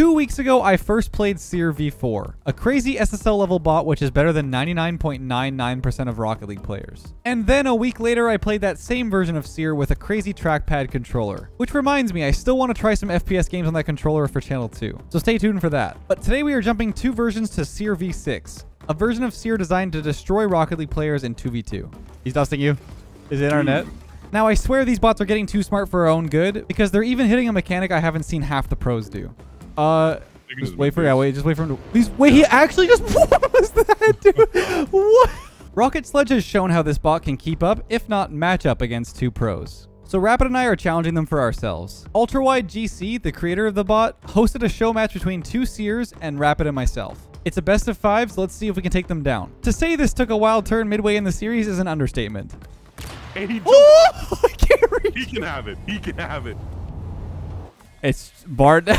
2 weeks ago, I first played Seer V4, a crazy SSL level bot which is better than 99.99% of Rocket League players. And then a week later, I played that same version of Seer with a crazy trackpad controller. Which reminds me, I still want to try some FPS games on that controller for Channel 2, so stay tuned for that. But today we are jumping two versions to Seer V6, a version of Seer designed to destroy Rocket League players in 2v2. He's dusting you. Is it our net? Now, I swear these bots are getting too smart for our own good, because they're even hitting a mechanic I haven't seen half the pros do. Just wait for him to... Please, wait, he actually just... What was that, dude? What? Rocket Sledge has shown how this bot can keep up, if not match up against two pros. So Rapid and I are challenging them for ourselves. Ultra Wide GC, the creator of the bot, hosted a show match between two Seers and Rapid and myself. It's a best of fives, so let's see if we can take them down. To say this took a wild turn midway in the series is an understatement. And he jumped. I can't reach He can have it. He can have it. It's barred down.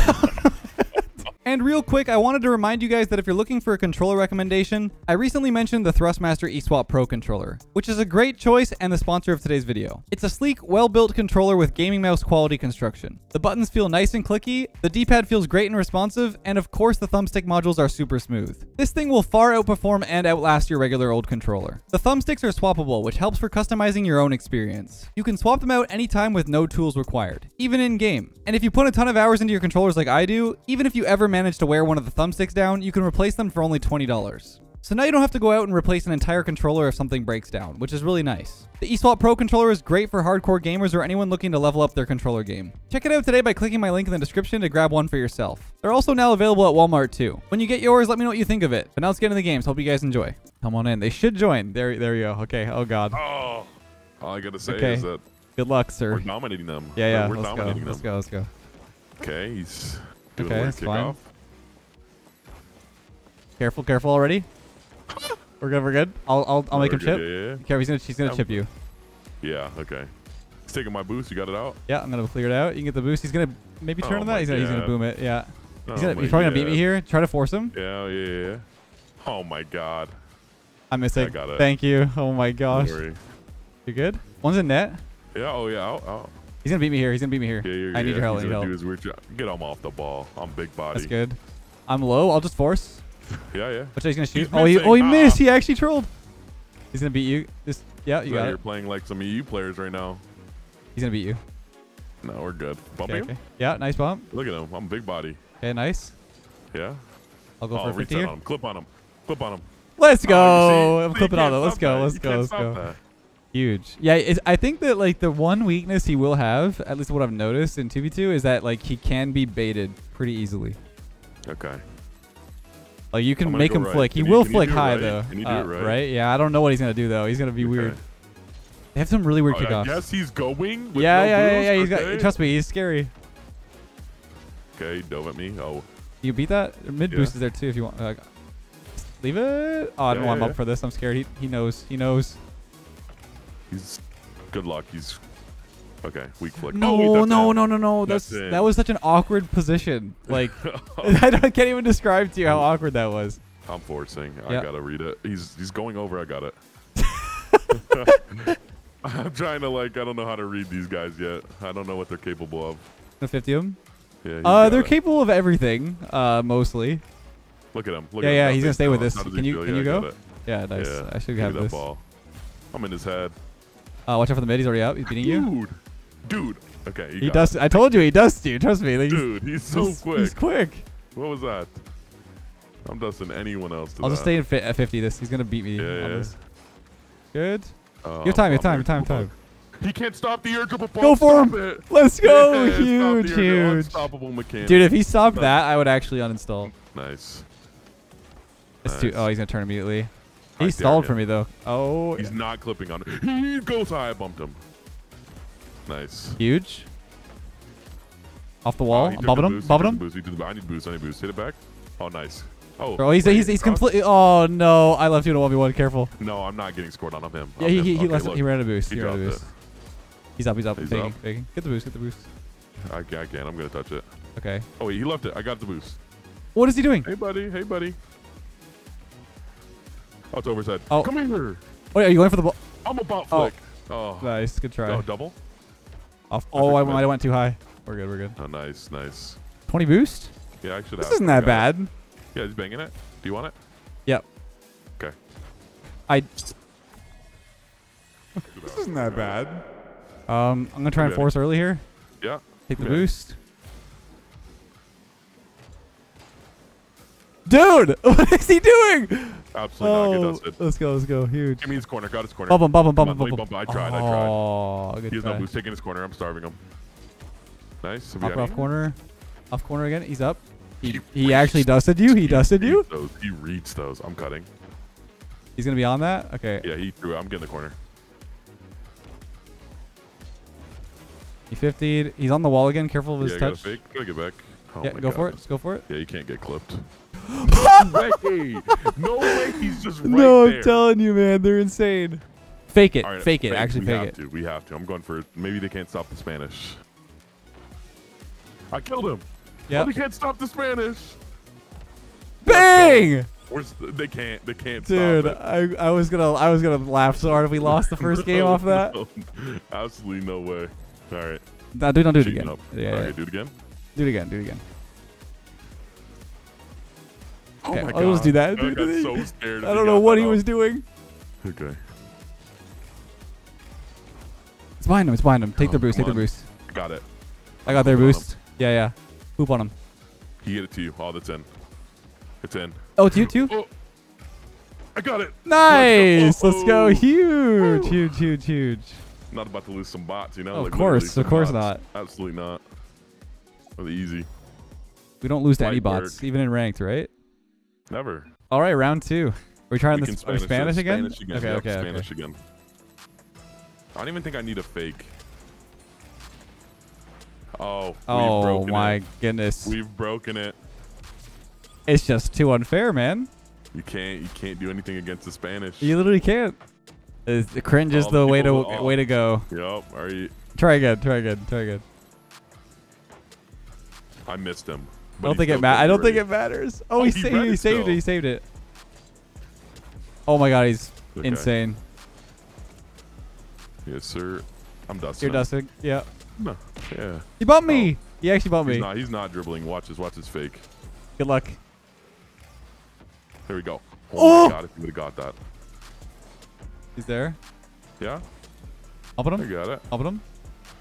And real quick, I wanted to remind you guys that if you're looking for a controller recommendation, I recently mentioned the Thrustmaster eSwap Pro controller, which is a great choice and the sponsor of today's video. It's a sleek, well-built controller with gaming mouse quality construction. The buttons feel nice and clicky, the D-pad feels great and responsive, and of course the thumbstick modules are super smooth. This thing will far outperform and outlast your regular old controller. The thumbsticks are swappable, which helps for customizing your own experience. You can swap them out anytime with no tools required, even in-game. And if you put a ton of hours into your controllers like I do, even if you ever manage to wear one of the thumbsticks down, you can replace them for only $20. So now you don't have to go out and replace an entire controller if something breaks down, which is really nice. The eSwap Pro controller is great for hardcore gamers or anyone looking to level up their controller game. Check it out today by clicking my link in the description to grab one for yourself. They're also now available at Walmart too. When you get yours, let me know what you think of it. But now let's get into the games. Hope you guys enjoy. Come on in. They should join. There you go. Okay. Oh God. Oh. All I gotta say is that good luck, sir. We're nominating them. Yeah. We're nominating them. Let's go. Okay. He's... Okay, that's fine. Off. Careful already. We're good. I'll make him chip. Yeah. He's gonna chip you. Yeah, okay. He's taking my boost. You got it out? Yeah, I'm gonna clear it out. You can get the boost. He's gonna maybe turn on that. He's gonna boom it. Yeah. He's probably gonna beat me here. Try to force him. Yeah. Oh my God. I missed it. Thank you. Oh my gosh. You good? One's in net. Yeah. Oh yeah. Out. He's gonna beat me here. Yeah, I need your help. He's gonna do his weird. Get him off the ball. I'm big body. That's good. I'm low. I'll just force. Yeah. Which he's gonna shoot. He missed. He actually trolled. He's gonna beat you. You got it. You're playing like some EU players right now. He's gonna beat you. No, we're good. Bump him. Yeah, nice bump. Look at him. I'm big body. Okay, nice. Yeah. I'll go for 50 here. Clip on him. Let's go. I'm clipping on him. Let's go. Huge. Yeah, I think that like the one weakness he will have, at least what I've noticed in 2v2, is that like he can be baited pretty easily. Okay. Like you can make him right. Flick. He will flick high though. Can you do it right? Yeah, I don't know what he's gonna do though. He's gonna be weird. They have some really weird kickoffs. Yes, he's going. With no he's got. Trust me, he's scary. Okay, dove at me. Oh. You beat that mid boost is there too if you want. Leave it. Oh, I don't want him up for this. I'm scared. He knows. He's good luck. He's okay. Weak flick. No. That was such an awkward position. Like I can't even describe to you how awkward that was. I'm forcing. Yep. I gotta read it. He's going over. I got it. I'm trying to like I don't know how to read these guys yet. I don't know what they're capable of. The 50 of them. Yeah. They're capable of everything. Mostly. Look at him. Look at him. He's gonna stay with this. Can you go? Yeah. Nice. Yeah, I should have this. Ball. I'm in his head. Watch out for the mid. He's already out. He's beating you. Dude. Okay. He does. I told you he does you. Trust me. Like, dude, he's so quick. He's quick. What was that? I'm dusting anyone else. I'll just stay in at 50. He's gonna beat me. Yeah. Good. Your time. He can't stop the air triple. Go for him. Let's go. Yeah, huge. Unstoppable mechanic. Dude, if he stopped that, I would actually uninstall. Nice. Oh, he's gonna turn immediately. He stalled for me though. Oh, he's not clipping on it. He goes high. I bumped him. Nice. Huge. Off the wall. I'm bumping him. I need boost. Hit it back. Oh, nice. Oh, bro, he's completely. Oh no, I left you in a 1v1. Careful. No, I'm not getting scored on. I'm him. Yeah, he ran a boost. He's up. He's up. Get the boost. I can't. I'm gonna touch it. Okay. Oh, wait, he left it. I got the boost. What is he doing? Hey buddy. Oh, it's overside. Oh. Come here. Oh, yeah, are you going for the ball? I'm a bot flick. Oh. Nice. Good try. Oh, double? Off. Oh, I went too high. We're good. Oh, nice. 20 boost? Yeah, I should have. This isn't that bad. Yeah, he's banging it. Do you want it? Yep. Okay. This isn't that bad. I'm going to try and force early here. Yeah. Take the boost. Dude, what is he doing? Absolutely not. Get dusted. Let's go, let's go. Huge. Give me his corner. Got his corner. Bump him, bump him, bump him, bump him. I tried, I tried. He has no boost. Taking his corner. I'm starving him. Nice. Off corner. Off corner again. He's up. He actually dusted you? He dusted you? Those. He reads those. I'm cutting. He's going to be on that? Okay. Yeah, he threw it. I'm getting the corner. He 50'd. He's on the wall again. Careful of his touch. Yeah, gotta get back. Oh yeah, go for it. Just go for it. Yeah, you can't get clipped. No way. He's just right there. No, I'm telling you, man. They're insane. Fake it. Right, fake it. Actually fake it. We have to. I'm going for it. Maybe they can't stop the Spanish. I killed him. Yep. Oh, they can't stop the Spanish. Bang! They can't. They can't. Dude, stop it. I was gonna laugh so hard if we lost the first game off that. No, absolutely no way. All right. Nah, dude, don't do it again. Yeah, okay, do it again. Do it again. Do it again. Oh okay, my God! I'll just do that. I got so scared. I don't know what he was doing. Okay. It's behind him. It's behind him. Take the boost. Take the boost. Got it. I got their boost. Yeah, yeah. Poop on him. He hit it to you. Oh, that's in. It's in. Oh, it's you too? Oh. I got it. Nice. Let's go. Huge. Woo. Huge, huge, huge. Not about to lose some bots, you know? Oh, like, of course not. Absolutely not. Really easy. We don't lose to any bots, even in ranked, right? Never. All right, round two. Are we trying this Spanish again? Spanish again. Okay, okay, okay. Spanish again. I don't even think I need a fake. Oh, oh my goodness. We've broken it. It's just too unfair, man. You can't do anything against the Spanish. You literally can't. The cringe is the way to go. Yep. Are you? Try again. Try again. Try again. I missed him. I don't think it matters. I don't think it matters. Oh, he saved it. He saved it. He saved it. Oh my God, he's insane. Yes, sir. I'm dusting. You're dusting. Yeah. No. Yeah. He bumped me. He actually bumped me. He's not dribbling. Watch this. Watch this fake. Good luck. There we go. Oh, my God, if you would have got that. He's there. Yeah. Bumping him. I got it. Bumping him.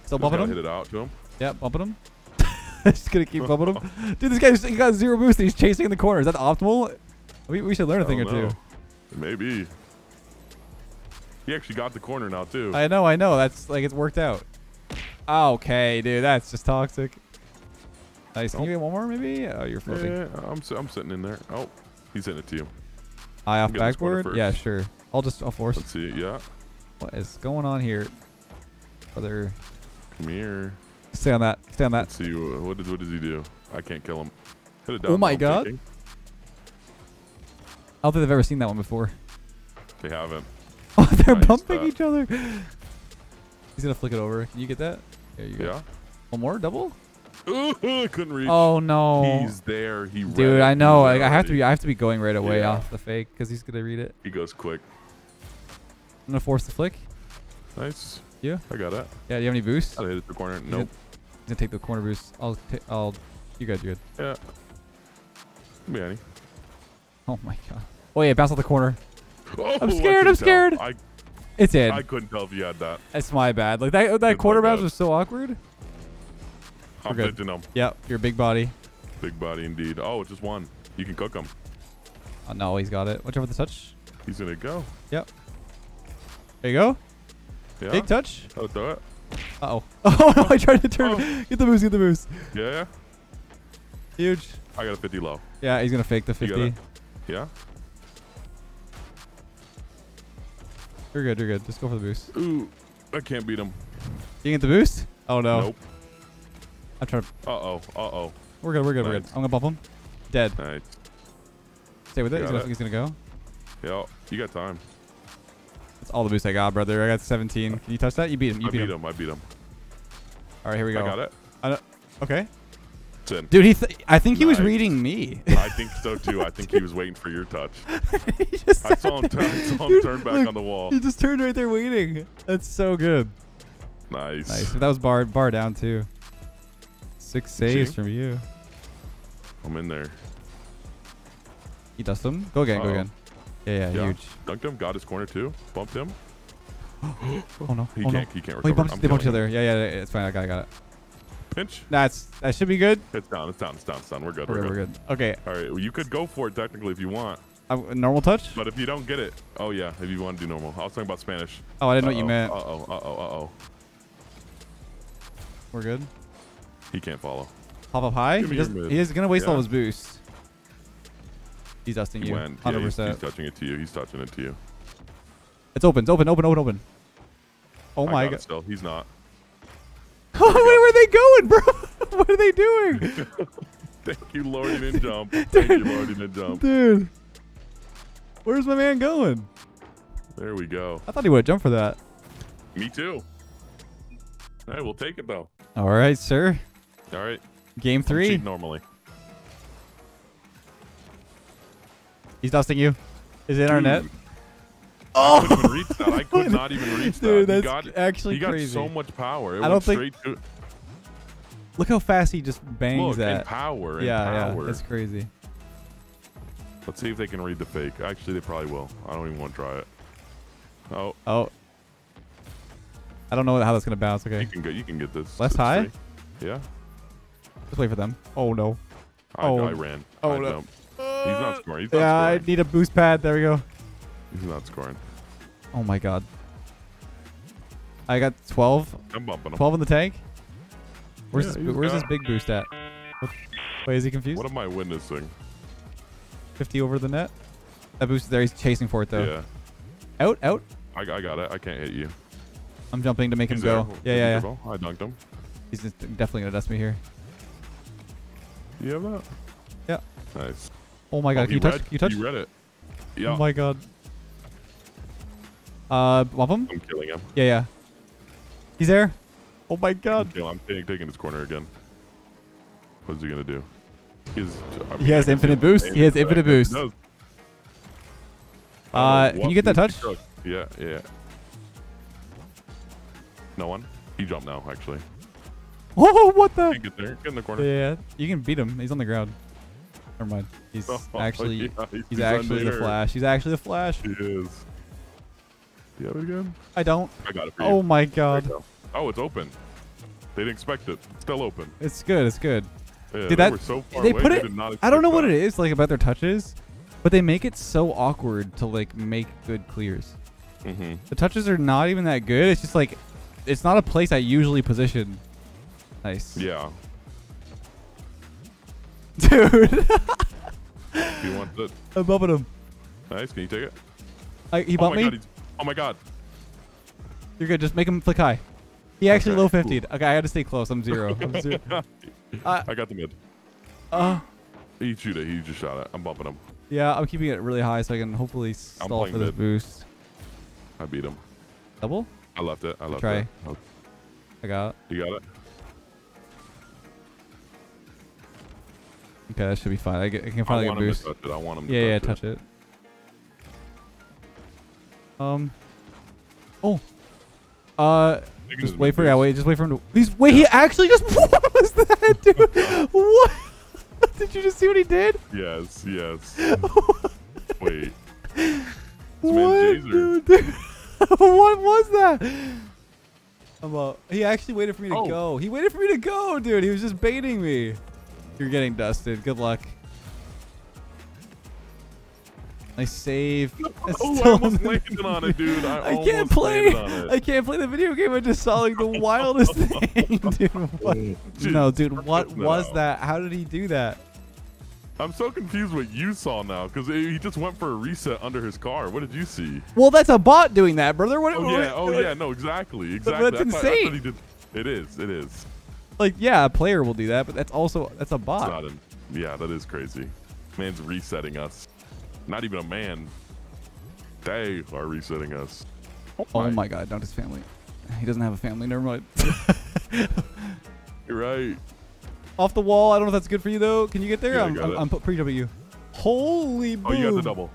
Still bumping him. Hit it out to him. Yeah, bumping him. Just gonna keep bumping him. Dude, this guy's he got zero boost and he's chasing in the corner. Is that optimal? We should learn a thing or two. Maybe. He actually got the corner now too. I know. That's like it's worked out. Okay, dude, that's just toxic. Nice. Can you get one more maybe? Oh, you're floating. Yeah, I'm sitting in there. Oh, he's hitting it to you. Eye off backward? Yeah, sure. I'll force. Let's see, yeah. What is going on here? Brother. Come here. Stay on that. Stay on that. Let's see, what does he do? I can't kill him. Hit it down. Oh my God. Thinking. I don't think they've ever seen that one before. They haven't. Oh, they're bumping each other. He's going to flick it over. Can you get that? There you go. Yeah. One more? Double? Ooh, couldn't reach. Oh no! He's there. He read. Dude, I know. Like, I have to be going right away off the fake because he's gonna read it. He goes quick. I'm gonna force the flick. Nice. Yeah. I got it. Yeah. Do you have any boost? I hit it to the corner. Nope. He's gonna take the corner boost. I'll. You guys are good. Yeah. Behind. Oh my God. Oh yeah. Bounce off the corner. Oh, I'm scared. I'm scared. It's in. I couldn't tell if you had that. That's my bad. Like that corner bounce was so awkward. I'm hitting him. Yep, you're a big body. Big body indeed. Oh, just one. You can cook him. Oh, no, he's got it. Watch out for the touch. He's going to go. Yep. There you go. Yeah. Big touch. I'll do it. Uh-oh. Oh, no, I tried to turn. Oh. Get the boost. Get the boost. Yeah. Huge. I got a 50 low. Yeah, he's going to fake the 50. Yeah. You're good. You're good. Just go for the boost. Ooh, I can't beat him. You get the boost? Oh, no. Nope. I'm trying to. Uh oh. We're good. We're good. Nice. We're good. I'm gonna bump him. Dead. Nice. Stay with it. He's gonna go. Yo, you got time. That's all the boost I got, brother. I got 17. Can you touch that? You beat him. I beat him. I beat him. All right, here we go. I got it. Okay. It's in. Dude, I think he was reading me. I think so too. I think he was waiting for your touch. I saw him turn back on the wall. He just turned right there waiting. That's so good. Nice. Nice. That was bar down too. 6 saves from you. I'm in there. He dust him. Go again, go again. Yeah, huge. Dunked him, got his corner too. Bumped him. Oh no. He can't recover. They bump each other. Yeah, it's fine. I got it. Pinch. That should be good. It's down. We're good. We're good. Okay. All right. Well, you could go for it technically if you want. Normal touch? But if you don't get it. Oh, yeah. If you want to do normal. I was talking about Spanish. Oh, I didn't know what you meant. We're good. He can't follow. Hop up high. He is going to waste all his boost. He's dusting you. 100%. Yeah, he's touching it to you. It's open. It's open. Oh, my God. Still. He's not. Where were they going, bro? What are they doing? Thank you, Lord. You didn't jump. Dude. Where's my man going? There we go. I thought he would have jumped for that. Me too. All right, we'll take it, though. All right, sir. All right. Game 3. Normally. He's dusting you. Is it our net? Oh! I could not even reach that. Dude, that's actually crazy. He got so much power. I don't think... Look how fast he just bangs that. Look, power. Yeah, that's crazy. Let's see if they can read the fake. Actually, they probably will. I don't even want to try it. Oh. I don't know how that's going to bounce. Okay. You can get this. Less high? Yeah. Just wait for them. Oh, no. I ran. Oh, no. He's not scoring. He's not scoring. I need a boost pad. There we go. He's not scoring. Oh, my God. I got 12. I'm bumping him. 12 in the tank? Where's this big boost at? Wait, is he confused? What am I witnessing? 50 over the net. That boost is there. He's chasing for it, though. Yeah. Out. I got it. I can't hit you. I'm jumping to make him go. Yeah. I dunked him. He's just definitely going to dust me here. You have that? Yeah. Nice. Oh, my God. Can you touch? You read it. Yeah. Oh, my God. Bump him? I'm killing him. Yeah. He's there. Oh, my God. I'm taking his corner again. What's he going to do? He has infinite boost. Can you get that touch? Yeah. No one. He jumped now, actually. Oh, what the? Get in the corner. Yeah, you can beat him. He's on the ground. Never mind. He's actually the Flash. He's actually the Flash. He is. Do you have it again? I don't. I got it for you. Oh, my God. Oh, it's open. They didn't expect it. It's still open. It's good. Yeah, they put it, I don't know what it is like about their touches, but they make it so awkward to like make good clears. Mm-hmm. The touches are not even that good. It's just like, it's not a place I usually position. Nice. Yeah. Dude. You want that? I'm bumping him. Nice. Can you take it? He bumped me. God, oh my God. You're good. Just make him flick high. He actually low 50'd. Okay, I had to stay close. I'm zero. I got the mid. He shoot it. He just shot it. I'm bumping him. Yeah, I'm keeping it really high so I can hopefully stall for this boost. I beat him. Double? I left it. I got it. You got it? Okay, that should be fine. I can finally get a boost. I want him to touch it. Yeah, touch it. Just wait for him to. He actually just. What was that, dude? What? Did you just see what he did? Yes. Wait. What, dude? What was that? He actually waited for me to go. He waited for me to go, dude. He was just baiting me. You're getting dusted. Good luck. Nice save. I almost landed on it, dude. I can't play. I can't play the video game. I just saw like the wildest thing, dude. What was that? How did he do that? I'm so confused what you saw now, because he just went for a reset under his car. What did you see? Well, that's a bot doing that, brother. Exactly. That's insane. It is. Like, yeah, a player will do that, but that's a bot. That is crazy. Man's resetting us. Not even a man. They are resetting us. Oh my God, not his family. He doesn't have a family. Never mind. You're right. Off the wall. I don't know if that's good for you, though. Can you get there? Yeah, I'm pre-jumping you. Holy boom. Oh, you got the double.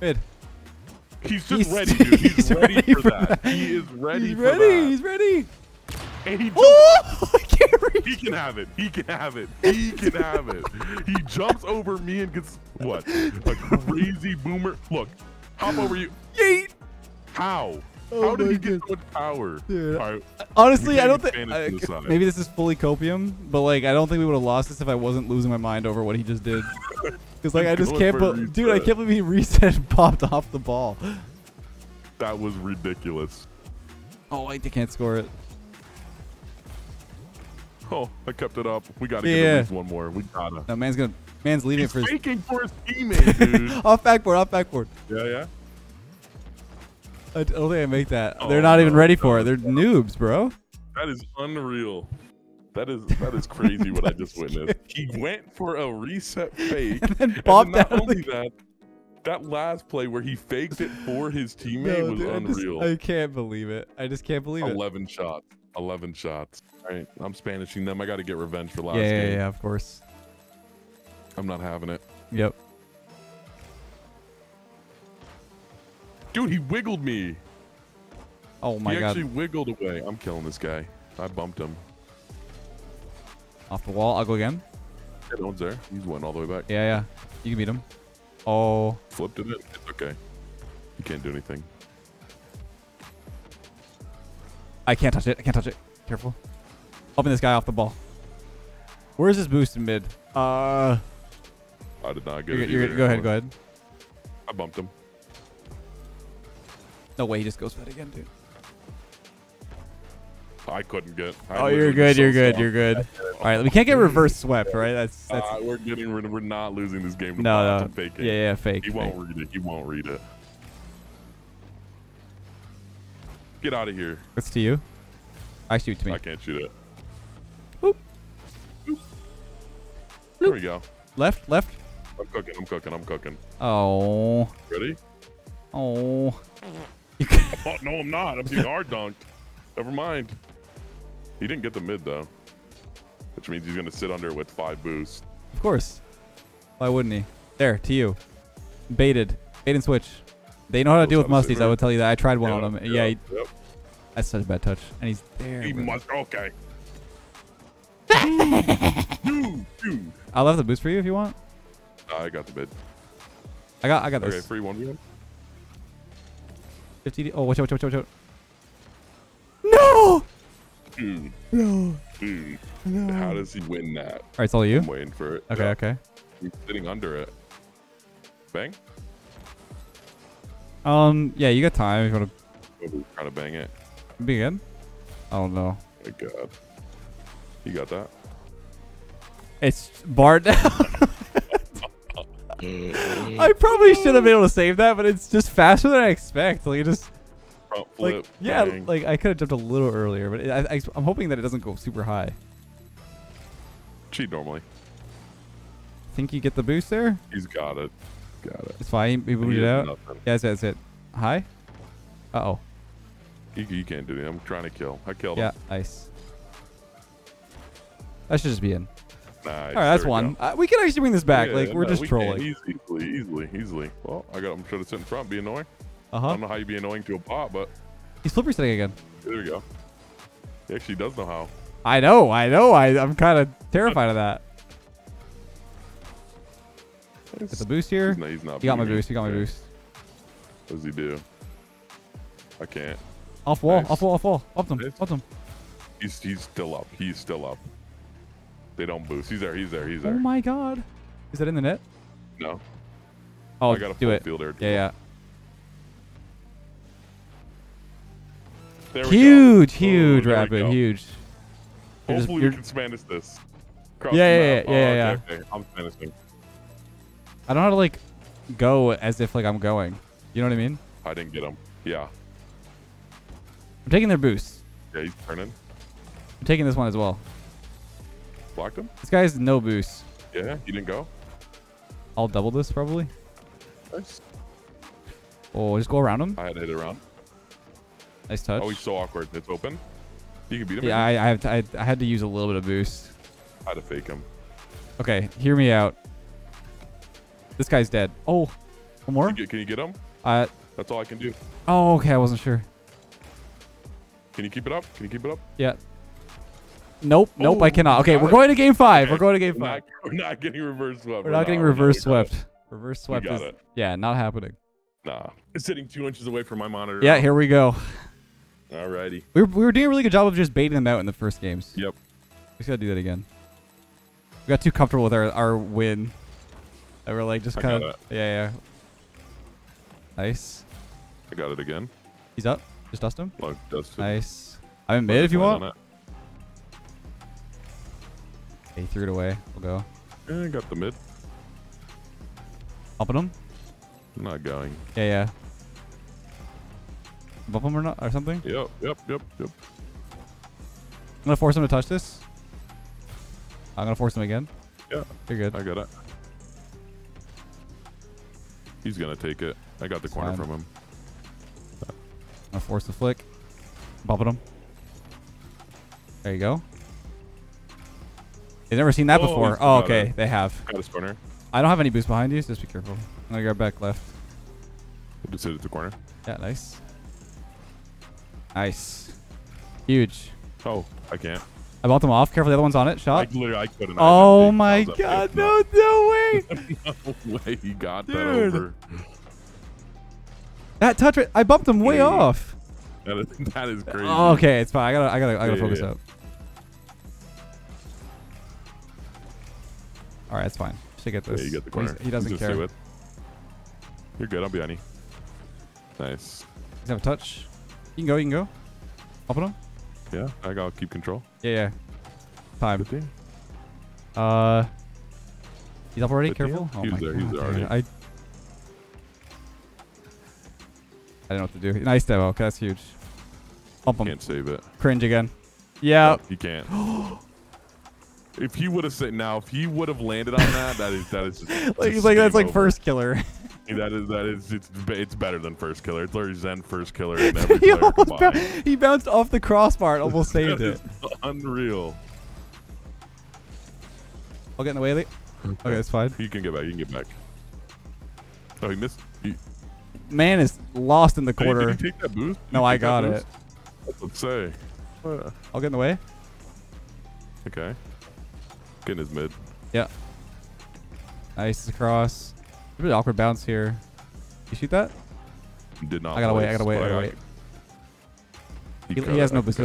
Mid. He's ready, dude. He's ready for that. He is ready for that. He's ready. And he jumped. Oh, I can't He can have it. He can have it. He can have it. He jumps over me and gets what? A crazy boomer. Look, hop over you. Yeet. How? Oh, how did he get so much power? Yeah. Right. Honestly, I don't think maybe this is fully copium, but like I don't think we would have lost this if I wasn't losing my mind over what he just did. Because like I just can't, dude, I can't believe he reset and popped off the ball. That was ridiculous. Oh, I can't score it. Oh, I kept it up. We gotta get at least one more. We gotta. No, man's leaving for his teammate, dude. Off backboard, off backboard. Yeah, yeah. I don't think I make that. Oh, they're not even ready for it. They're noobs, bro. That is unreal. That is crazy what I just witnessed. He went for a reset fake. And then bopped out. Not only that, that last play where he faked it for his teammate was unreal. I can't believe it. I just can't believe it. 11 shots. 11 shots. All right, I'm Spanishing them. I got to get revenge for last game. Yeah, of course. I'm not having it. Yep. Dude, he wiggled me. Oh my God. He actually wiggled away. I'm killing this guy. I bumped him. Off the wall. I'll go again. Yeah, no one's there. He's went all the way back. Yeah, yeah. You can beat him. Oh. Flipped it in. It's okay. You can't do anything. I can't touch it. I can't touch it. Careful. Helping this guy off the ball. Where is this boost in mid? I did not get it. Go ahead. Go ahead. I bumped him. No way, he just goes for it again, dude. I couldn't get. Oh, you're good, you're good, you're good. All right, we can't get reverse swept, right? That's we're getting. We're not losing this game. No, no. Fake it. Yeah, yeah, fake. He won't read it. He won't read it. Get out of here. That's to you. I shoot to me. I can't shoot it. Boop. Boop. There we go. Left, left. I'm cooking. I'm cooking. I'm cooking. Oh. Ready? Oh. Oh, no, I'm not. I'm being hard dunked. Never mind. He didn't get the mid, though. Which means he's going to sit under with 5 boosts. Of course. Why wouldn't he? There, to you. Baited. Bait and switch. They know how to deal with musties. I would tell you that. I tried one on them. Yeah. Yep. That's such a bad touch. And he's there. He must. Okay. Dude. I'll have the boost for you if you want. I got the bid. I got this. Okay, free 1v1. 50. Oh, watch out, watch out, watch out. No! Dude. No. Dude. No. How does he win that? All right, it's all you. I'm waiting for it. Okay, okay. He's sitting under it. Bang? Yeah, you got time. If you want to try to bang it. Be good? Oh, no. My God. You got that? It's barred down. I probably should have been able to save that, but it's just faster than I expect. Like, it just, flip, yeah, bang. Like I could have jumped a little earlier, but I'm hoping that it doesn't go super high. Cheat normally. Think you get the boost there? He's got it. Got it. It's fine. He moved it out. Nothing. Yeah, that's it. High? Uh-oh. You can't do it. I'm trying to kill. I killed him. Yeah, nice. That should just be in. Nice. All right, that's one. We can actually bring this back. Yeah, like, we're just trolling. Easily. Well, I'm sure to sit in front, be annoying. I don't know how you be annoying to a bot, but he's flipper sitting again. There we go. He actually does know how. I know. I'm kind of terrified of that. Get the boost here. He's not he got my boost. He got my boost. What does he do? I can't. Off wall. Nice. Off wall. Off them. Nice. Off them. He's still up. He's still up. They don't boost. He's there. Oh my God. Is that in the net? No. Oh, I got a do it. Fielder. Yeah. There huge, rapid, huge. Hopefully we can Spanish this. Yeah. I'm Spanishing. I don't know how to like go as if like I'm going. You know what I mean? I didn't get him. Yeah. I'm taking their boost. Yeah, he's turning. I'm taking this one as well. Blocked him? This guy has no boost. Yeah, he didn't go. I'll double this probably. Nice. Oh, just go around him. I had to hit it around. Nice touch. Oh, he's so awkward. It's open. You can beat him. Yeah, I had to use a little bit of boost. I had to fake him. Okay, hear me out. This guy's dead. Oh, one more? Can you get him? That's all I can do. Oh, okay. I wasn't sure. Can you keep it up? Yeah. Nope, I cannot. Okay, we're going to game five. Okay. We're going to game five. We're not getting reverse swept. We're not getting reverse swept. Reverse swept is not happening. Nah. It's sitting 2 inches away from my monitor. Yeah, here we go. Alrighty. We were doing a really good job of just baiting them out in the first games. Yep. We just gotta do that again. We got too comfortable with our win. And we're like just kind of Nice. I got it again. He's up. Just dust him. Look, dust him. Nice. I'm in mid if you want. He threw it away. We'll go. Yeah, I got the mid. Bumping him? I'm not going. Yeah. Bump him or not or something? Yep. I'm gonna force him to touch this. I'm gonna force him again. Yeah. You're good. I got it. He's gonna take it. I got the corner from him. I'm gonna force the flick. Bumping him. There you go. They've never seen that before. Oh, okay. They have. Got his corner. I don't have any boost behind you, so just be careful. I'm gonna grab back left. Just hit it at the corner. Yeah, nice. Nice. Huge. Oh, I can't. I bought them off. Careful, the other one's on it. Shot. I couldn't. Oh my god. No, no way. No way he got that over. That touch rate. I bumped him way off. That is crazy. Oh, okay, it's fine. I gotta focus up. All right, it's fine. Should get this. Yeah, you get the corner. He doesn't care. You're good. I'll be on you. Nice. He's have a touch. You can go. Up on him. Yeah, I gotta keep control. Yeah. Time. 15. He's up already. 15? Careful. Oh he's there. God, he's there already. I don't know what to do. Nice demo. Okay, that's huge. Up him. Can't save it. Cringe again. Yeah. You can't. If he would have said if he would have landed on that, that is just like he's like that's over. Like first killer. that is it's better than first killer. It's literally Zen first killer. And every he bounced off the crossbar and almost saved it. Unreal. I'll get in the way of it. Okay, that's fine. You can get back. Oh, he missed. Man is lost in the quarter. Did he take that boost? No, I got it. Let's say. I'll get in the way. Okay. Getting his mid. Yeah. Nice across. A bit awkward bounce here. You shoot that? Did not. I gotta wait. He has no boost.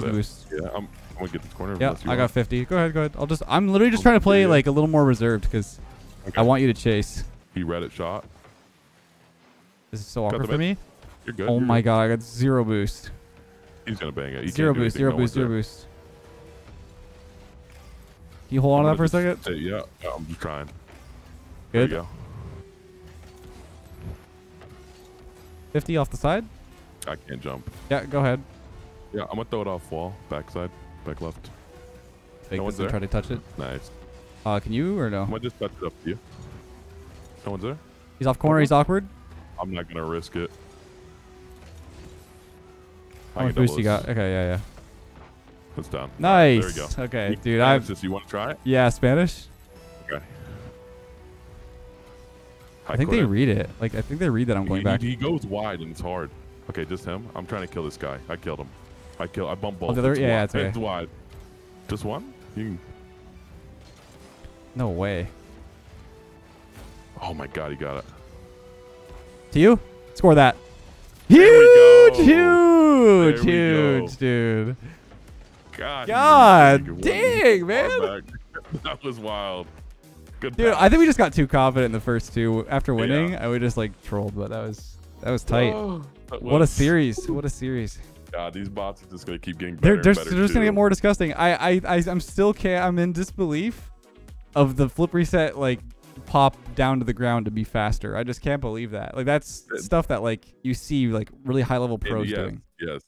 Yeah, I'm gonna get this corner. Yeah, I got 50. Go ahead. I'm literally just trying to play like a little more reserved because I want you to chase. He read it shot. This is so awkward for me. You're good. Oh my god, I got zero boost. He's gonna bang it. Zero boost. Can you hold on to that for a second? Yeah, I'm just trying. Good. There you go. 50 off the side? I can't jump. Yeah, go ahead. Yeah, I'm going to throw it off wall. Backside. Back left. No one's there. Try to touch it. Nice. Can you or no? I'm going to just touch it up to you. No one's there? He's off corner. He's awkward. I'm not going to risk it. How much boost you got? Okay, yeah. It's down. Nice. There we go. Okay, dude. You want to try it? Yeah, Spanish. Okay. I think they read it. Like, I think they read that I'm going back. He goes wide and it's hard. Okay, just him. I'm trying to kill this guy. I killed him. I bumped both. It's wide. It's wide. Just one? You can... No way. Oh my god, he got it. To you? Score that. Huge, dude. God dang, man. That was wild. Good dude, I think we just got too confident in the first two. After winning, I would just like trolled, but that was tight. What a series. What a series. God, these bots are just going to keep getting better. They're just going to get more disgusting. I'm still I'm in disbelief of the flip reset like pop down to the ground to be faster. I just can't believe that. Like that's stuff that like you see like really high level pros doing. Yes.